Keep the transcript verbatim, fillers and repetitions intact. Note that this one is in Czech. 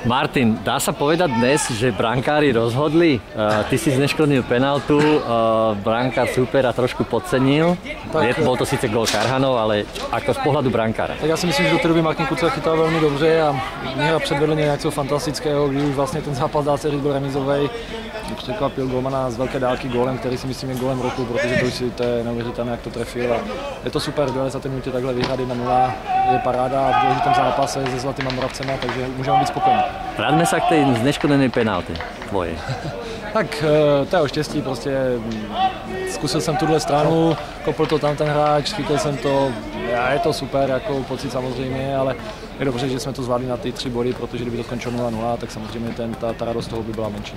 Martin, dá sa povedať dnes, že brankári rozhodli? Uh, ty si zneškodnil penáltu, uh, brankár supera trošku podcenil. Tak, bol to sice gól Karhanov, ale ako z pohľadu brankára. Tak ja si myslím, že do té doby Martin Kucera chytal velmi dobře a hra předvedl něco fantastického, kdy už vlastně ten zápas dá se říct byl remizovej. Překvapil Gómana z velké dálky gólem, který si myslím je gólem roku, protože to už si to je neuvěřitelné, jak to trefil. A je to super, za té minutě takhle vyhrady na nula, je paráda a v důležitém zápase se zlatýma Moravcema, takže můžeme být spokojení. Vraťme sa k tej zneškodenej penálty tvojej. Tak to je o štěstí, prostě zkusil jsem tuhle stranu, kopl to tam ten hráč, chytil jsem to, je to super, jako pocit samozřejmě, ale je dobře, že jsme to zvládli na ty tři body, protože kdyby to skončilo nula nula, tak samozřejmě ten, ta, ta radost toho by byla menší.